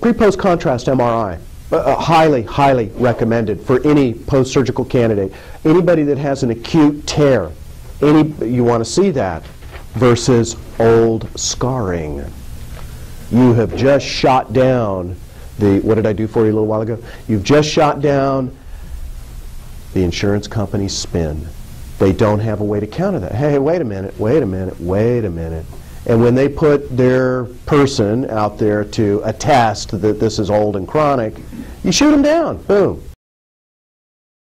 Pre-post contrast MRI, highly, highly recommended for any post-surgical candidate. Anybody that has an acute tear, you want to see that versus old scarring. You have just shot down the, what did I do for you a little while ago? You've just shot down the insurance company's spin. They don't have a way to counter that. Hey, wait a minute, wait a minute, wait a minute. And when they put their person out there to attest that this is old and chronic, you shoot them down, boom.